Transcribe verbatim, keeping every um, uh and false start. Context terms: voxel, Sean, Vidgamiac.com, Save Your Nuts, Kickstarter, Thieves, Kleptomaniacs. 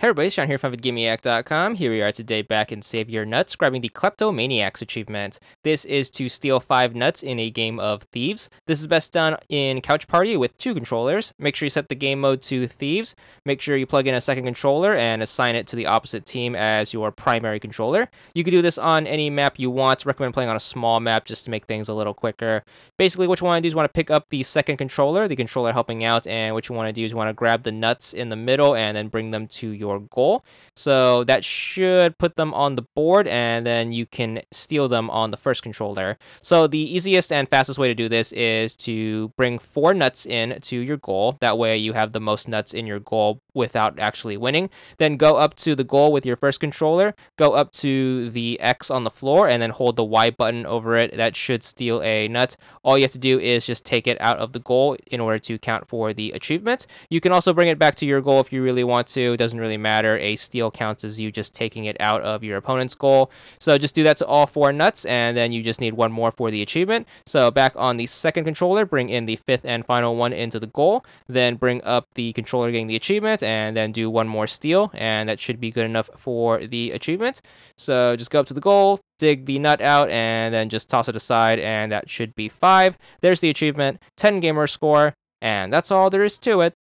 Hey everybody, Sean here from Vidgamiac dot com. Here we are today back in Save Your Nuts, grabbing the Kleptomaniacs achievement. This is to steal five nuts in a game of Thieves. This is best done in Couch Party with two controllers. Make sure you set the game mode to Thieves. Make sure you plug in a second controller and assign it to the opposite team as your primary controller. You can do this on any map you want. Recommend playing on a small map just to make things a little quicker. Basically, what you want to do is you want to pick up the second controller, the controller helping out, and what you want to do is you want to grab the nuts in the middle and then bring them to your goal. So that should put them on the board, and then you can steal them on the first controller. So the easiest and fastest way to do this is to bring four nuts in to your goal. That way you have the most nuts in your goal without actually winning. Then go up to the goal with your first controller, go up to the X on the floor, and then hold the Y button over it. That should steal a nut. All you have to do is just take it out of the goal in order to count for the achievement. You can also bring it back to your goal if you really want to. It doesn't really matter. A steal counts as you just taking it out of your opponent's goal. So just do that to all four nuts, and then you just need one more for the achievement. So back on the second controller, bring in the fifth and final one into the goal, then bring up the controller getting the achievement, and then do one more steal, and that should be good enough for the achievement. So just go up to the goal, dig the nut out, and then just toss it aside, and that should be five. There's the achievement, ten gamer score, and that's all there is to it.